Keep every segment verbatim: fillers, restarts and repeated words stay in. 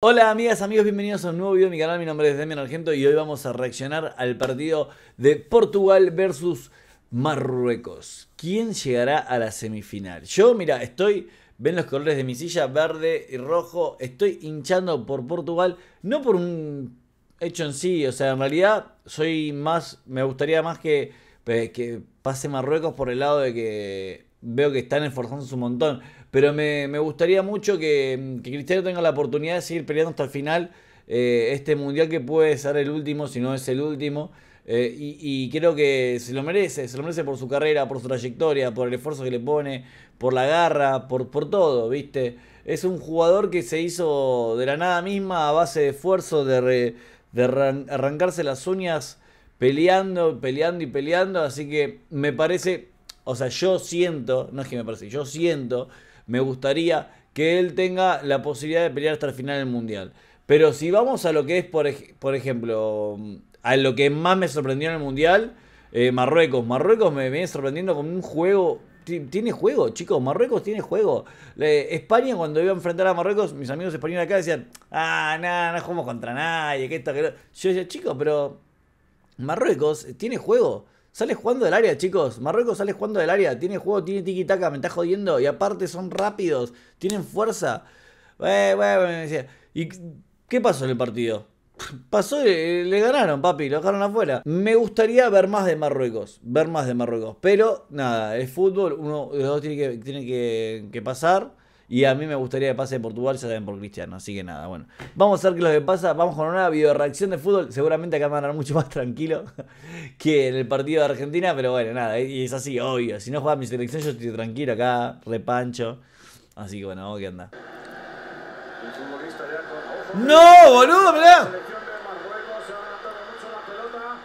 Hola amigas, amigos, bienvenidos a un nuevo video de mi canal. Mi nombre es Demian Argento y hoy vamos a reaccionar al partido de Portugal versus Marruecos. ¿Quién llegará a la semifinal? Yo, mira, estoy, ven los colores de mi silla, verde y rojo. Estoy hinchando por Portugal, no por un hecho en sí, o sea, en realidad soy más, me gustaría más que, que pase Marruecos por el lado de que veo que están esforzándose un montón. Pero me, me gustaría mucho que, que Cristiano tenga la oportunidad de seguir peleando hasta el final. Eh, este mundial que puede ser el último, si no es el último. Eh, y, y creo que se lo merece. Se lo merece por su carrera, por su trayectoria, por el esfuerzo que le pone, por la garra, por, por todo, ¿viste? Es un jugador que se hizo de la nada misma a base de esfuerzo, de, re, de ran, arrancarse las uñas peleando, peleando y peleando. Así que me parece... O sea, yo siento, no es que me parece, yo siento, me gustaría que él tenga la posibilidad de pelear hasta el final del Mundial. Pero si vamos a lo que es, por, ej por ejemplo, a lo que más me sorprendió en el Mundial, eh, Marruecos. Marruecos me viene sorprendiendo con un juego... Tiene juego, chicos, Marruecos tiene juego. Le, España, cuando iba a enfrentar a Marruecos, mis amigos españoles acá decían, ah, nada, no jugamos contra nadie, que esto, que lo... Yo decía, chicos, pero Marruecos tiene juego. Sale jugando del área, chicos. Marruecos sale jugando del área. Tiene juego, tiene tiki-taka, me está jodiendo. Y aparte son rápidos, tienen fuerza. Eh, eh, eh. ¿Y qué pasó en el partido? Pasó, le, le ganaron, papi, lo dejaron afuera. Me gustaría ver más de Marruecos. Ver más de Marruecos. Pero, nada, es fútbol. Uno de los dos tiene que, tiene que, que pasar. Y a mí me gustaría que pase de Portugal, ya saben, por Cristiano. Así que nada, bueno. Vamos a ver qué es lo que pasa. Vamos con una video reacción de fútbol. Seguramente acá me van a dar mucho más tranquilo que en el partido de Argentina. Pero bueno, nada. Y es así, obvio. Si no juega mi selección, yo estoy tranquilo acá. Repancho. Así que bueno, vamos que anda. ¡No, boludo! ¡Mirá!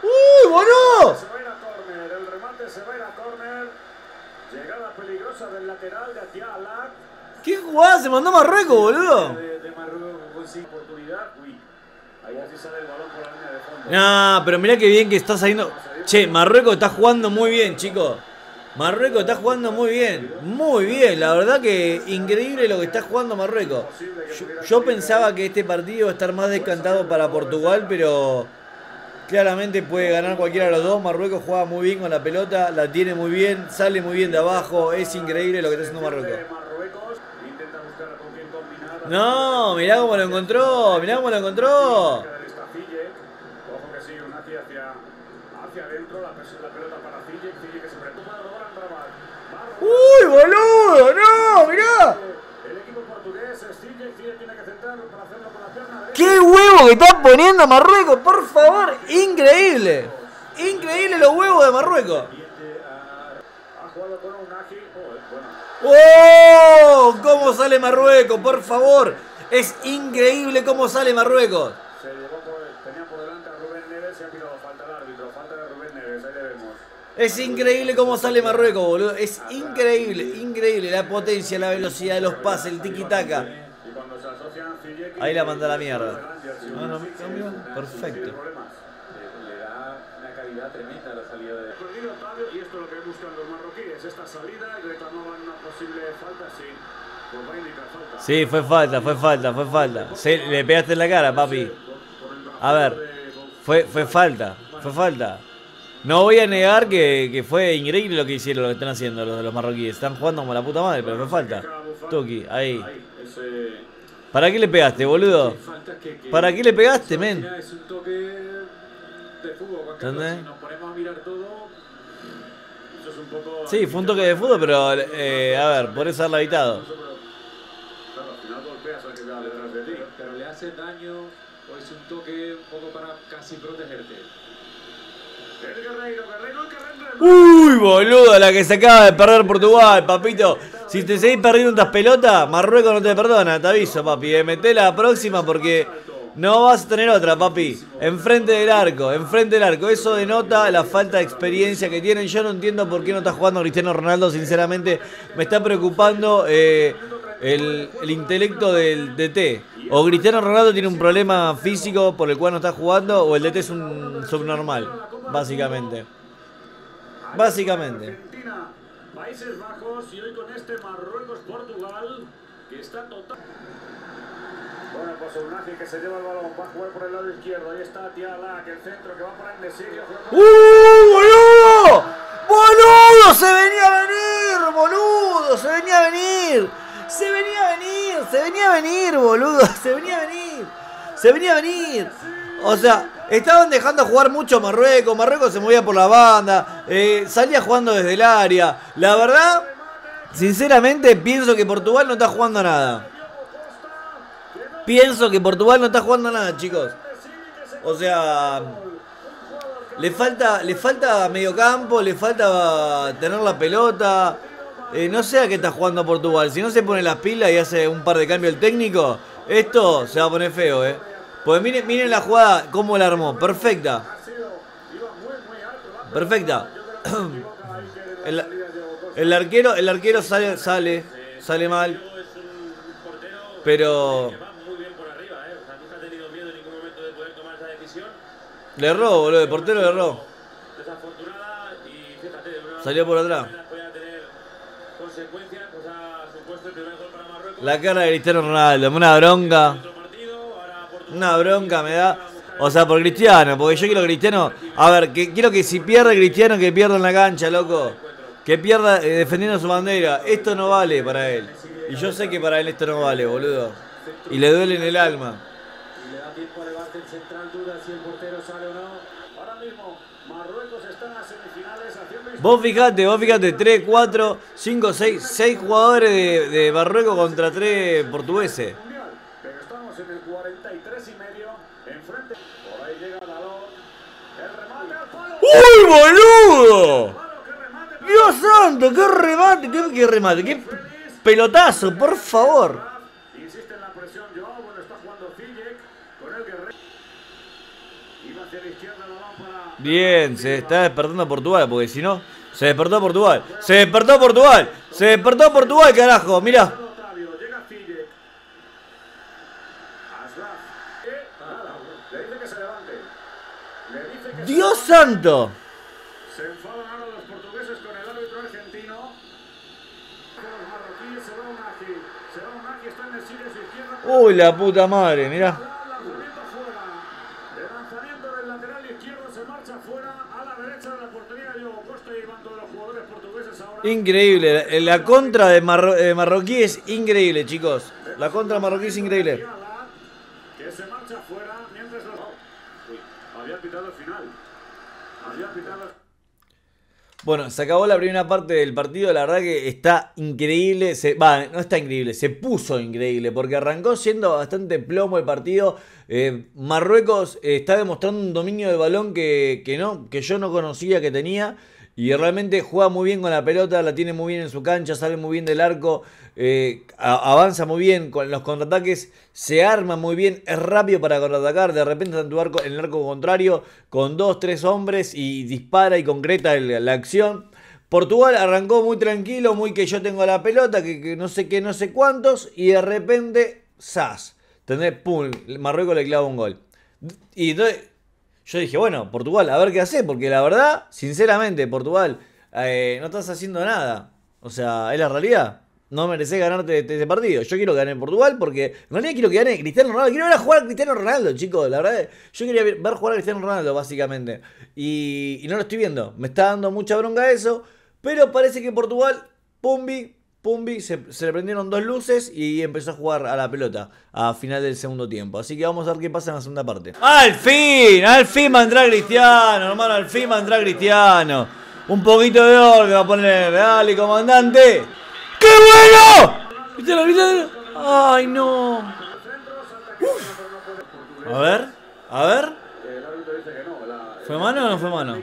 ¡Uy, boludo! Se va a ir a córner. El remate se va a ir a córner. Llegada peligrosa del lateral de Atiala. ¡Qué jugada! ¡Se mandó a Marruecos, boludo! De, de Marruecos con sin oportunidad. Uy, ahí así sale el balón por la línea de fondo. Nah, pero mirá qué bien que está saliendo. Che, Marruecos está jugando muy bien, chicos. Marruecos está jugando muy bien. Muy bien, la verdad que increíble lo que está jugando Marruecos. Yo, yo pensaba que este partido iba a estar más descantado para Portugal, pero claramente puede ganar cualquiera de los dos. Marruecos juega muy bien con la pelota, la tiene muy bien, sale muy bien de abajo. Es increíble lo que está haciendo Marruecos. No, mirá cómo lo encontró, mirá cómo lo encontró. ¡Uy, boludo! ¡No! ¡Mirá! ¡Qué huevo que está poniendo Marruecos! ¡Por favor! ¡Increíble! ¡Increíble los huevos de Marruecos! ¡Oh! ¿Cómo sale Marruecos? Por favor. Es increíble cómo sale Marruecos. Se llevó por, tenía por delante a Rubén Neves y ha tirado falta al árbitro. Falta de Rubén Neves, ahí le vemos. Es increíble cómo sale Marruecos, boludo. Es increíble, increíble. La potencia, la velocidad de los pases, el tiki-taka. Ahí la manda a la mierda. No, no, no, perfecto. Tremenda la salida de Corrido Octavio, y esto es lo que buscan los marroquíes, esta salida, y reclamaban una posible falta. Sí, pues va a indicar falta. Sí, fue falta, fue falta, fue falta. Sí, le pegaste en la cara, papi. A ver, fue, fue falta, fue falta. No voy a negar que, que fue increíble lo que hicieron, lo que están haciendo los, los marroquíes. Están jugando como la puta madre, pero fue falta. Tuki, ahí. ¿Para qué le pegaste, boludo? ¿Para qué le pegaste, men? De fútbol, ¿entendés? Si nos ponemos a mirar todo, eso es un poco... Sí, fue un toque de fútbol, pero eh, a ver, por eso haberla habitado. Claro, al final golpeas al que está detrás de ti. Pero le hace daño o es un toque un poco para casi protegerte. El Guerreiro, Guerreiro, Guerreiro. Uy, boludo, la que se acaba de perder Portugal, papito. Si te seguís perdiendo estas pelotas, Marruecos no te perdona, te aviso, papi. Eh, meté la próxima porque... No vas a tener otra, papi. Enfrente del arco, enfrente del arco. Eso denota la falta de experiencia que tienen. Yo no entiendo por qué no está jugando Cristiano Ronaldo. Sinceramente, me está preocupando eh, el, el intelecto del D T. O Cristiano Ronaldo tiene un problema físico por el cual no está jugando, o el D T es un subnormal, básicamente. Básicamente. Países Bajos, y hoy con este Marruecos-Portugal, que está total... Bueno, pues Unagi que se lleva el balón, va a jugar por el lado izquierdo. Ahí está Tiala, que el centro que va a ponerle Sirio. ¡Uh, boludo! ¡Boludo! ¡Se venía a venir, boludo! ¡Se venía a venir! ¡Se venía a venir! ¡Se venía a venir, boludo! ¡Se venía a venir! ¡Se venía a venir! O sea, estaban dejando jugar mucho Marruecos. Marruecos se movía por la banda. Eh, salía jugando desde el área. La verdad, sinceramente, pienso que Portugal no está jugando nada. Pienso que Portugal no está jugando nada, chicos. O sea, le falta, le falta mediocampo, le falta tener la pelota. Eh, no sé a qué está jugando Portugal. Si no se pone las pilas y hace un par de cambios el técnico, esto se va a poner feo, eh. Pues miren, miren la jugada, cómo la armó. Perfecta. Perfecta. El, el arquero, el arquero sale, sale, sale mal. Pero le erró, boludo, el portero le erró. Salió por atrás. La cara de Cristiano Ronaldo, una bronca. Una bronca me da. O sea, por Cristiano, porque yo quiero Cristiano. A ver, que, quiero que si pierde Cristiano, que pierda en la cancha, loco. Que pierda eh, defendiendo su bandera. Esto no vale para él. Y yo sé que para él esto no vale, boludo. Y le duele en el alma. Tiempo debate en central, duda si el portero sale o no. Ahora mismo Marruecos está en las semifinales haciendo... Vos fijate, vos fijate, tres, cuatro, cinco, seis, seis jugadores de, de Marruecos contra tres portugueses. Pero estamos en el cuarenta y tres y medio, enfrente. Por ahí llega Dalot. El remate al palo. ¡Uy, boludo! ¡Dios santo! ¡Qué remate! ¡Qué, qué remate! ¡Qué pelotazo, por favor! Bien, se está despertando Portugal, porque si no... Se despertó Portugal, se despertó Portugal, se despertó Portugal, carajo, mirá. ¡Dios santo! Se enfadan ahora los portugueses con el árbitro argentino. Los marroquíes, se va Unagi, se va Unagi, está en el sitio su izquierda. Uy, la puta madre, mirá. Increíble, la contra de, Marro de marroquí es increíble, chicos. La contra marroquí es increíble. Que se marcha fuera mientras los... Uy, había pitado el final. Había pitado... Bueno, se acabó la primera parte del partido. La verdad que está increíble. Se... Va, no está increíble, se puso increíble. Porque arrancó siendo bastante plomo el partido. Eh, Marruecos está demostrando un dominio del balón que, que, no, que yo no conocía que tenía. Y realmente juega muy bien con la pelota, la tiene muy bien en su cancha, sale muy bien del arco, eh, avanza muy bien con los contraataques, se arma muy bien, es rápido para contraatacar, de repente está en tu arco, en el arco contrario con dos, tres hombres y dispara y concreta el, la acción. Portugal arrancó muy tranquilo, muy que yo tengo la pelota, que, que no sé qué, no sé cuántos, y de repente, ¡zas! Tendré, pum, Marruecos le clava un gol. Y entonces... Yo dije, bueno, Portugal, a ver qué hace, porque la verdad, sinceramente, Portugal, eh, no estás haciendo nada. O sea, es la realidad. No mereces ganarte este partido. Yo quiero que gane Portugal porque en realidad quiero que gane Cristiano Ronaldo. Quiero ver a jugar a Cristiano Ronaldo, chicos. La verdad, yo quería ver jugar a Cristiano Ronaldo, básicamente. Y, y no lo estoy viendo. Me está dando mucha bronca eso. Pero parece que Portugal, pumbi, pumbi, se, se le prendieron dos luces y empezó a jugar a la pelota a final del segundo tiempo. Así que vamos a ver qué pasa en la segunda parte. ¡Al fin! ¡Al fin va a entrar Cristiano, hermano! ¡Al fin va a entrar Cristiano! Un poquito de oro que va a poner. ¡Dale, comandante! ¡Qué bueno! ¡Cristiano, Cristiano! ¡Ay, no! Uf. A ver, a ver. ¿Fue mano o no fue mano?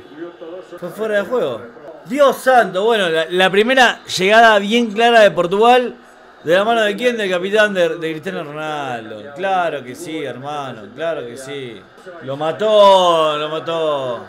Fue fuera de juego. Dios santo, bueno, la, la primera llegada bien clara de Portugal. ¿De la mano de quién? Del capitán de, de Cristiano Ronaldo. Claro que sí, hermano, claro que sí. Lo mató, lo mató.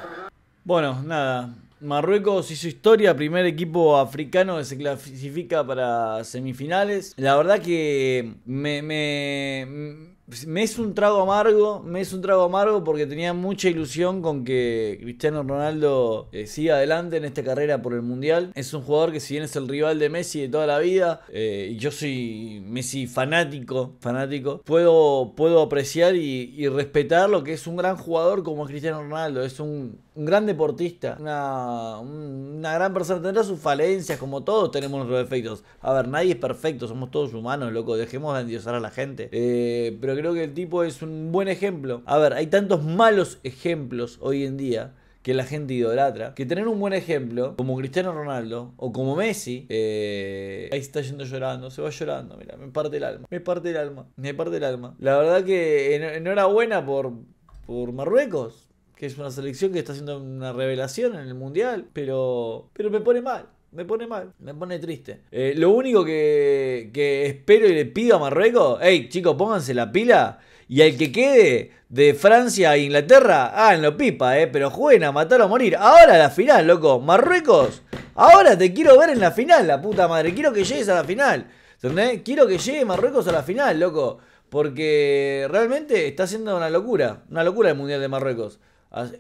Bueno, nada, Marruecos hizo historia, primer equipo africano que se clasifica para semifinales. La verdad que me... me Me es un trago amargo, me es un trago amargo porque tenía mucha ilusión con que Cristiano Ronaldo eh, siga adelante en esta carrera por el Mundial. Es un jugador que, si bien es el rival de Messi de toda la vida, eh, y yo soy Messi fanático, fanático, puedo, puedo apreciar y, y respetar lo que es un gran jugador como Cristiano Ronaldo. Es un, un gran deportista, una, una gran persona. Tendrá sus falencias, como todos tenemos nuestros defectos. A ver, nadie es perfecto, somos todos humanos, loco, dejemos de endiosar a la gente. Eh, pero creo que el tipo es un buen ejemplo. A ver, hay tantos malos ejemplos hoy en día que la gente idolatra, que tener un buen ejemplo como Cristiano Ronaldo o como Messi, eh, ahí está yendo llorando, se va llorando, mira, me parte el alma, me parte el alma, me parte el alma. La verdad que en, enhorabuena por, por Marruecos, que es una selección que está haciendo una revelación en el Mundial, pero, pero me pone mal. Me pone mal, me pone triste. Eh, lo único que, que espero y le pido a Marruecos, hey chicos, pónganse la pila. Y al que quede de Francia e Inglaterra, háganlo pipa, eh, pero jueguen a matar o morir. Ahora la final, loco. Marruecos, ahora te quiero ver en la final, la puta madre. Quiero que llegues a la final. ¿Entendés? Quiero que llegue Marruecos a la final, loco. Porque realmente está haciendo una locura. Una locura el Mundial de Marruecos.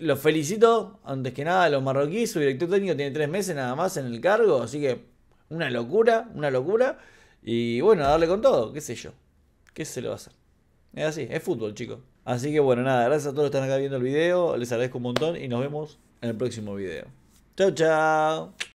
Los felicito, antes que nada, a los marroquíes. Su director técnico tiene tres meses nada más en el cargo, así que una locura, una locura. Y bueno, a darle con todo, qué sé yo, qué se lo va a hacer. Es así, es fútbol, chicos. Así que bueno, nada, gracias a todos los que están acá viendo el video, les agradezco un montón y nos vemos en el próximo video. Chau, chau.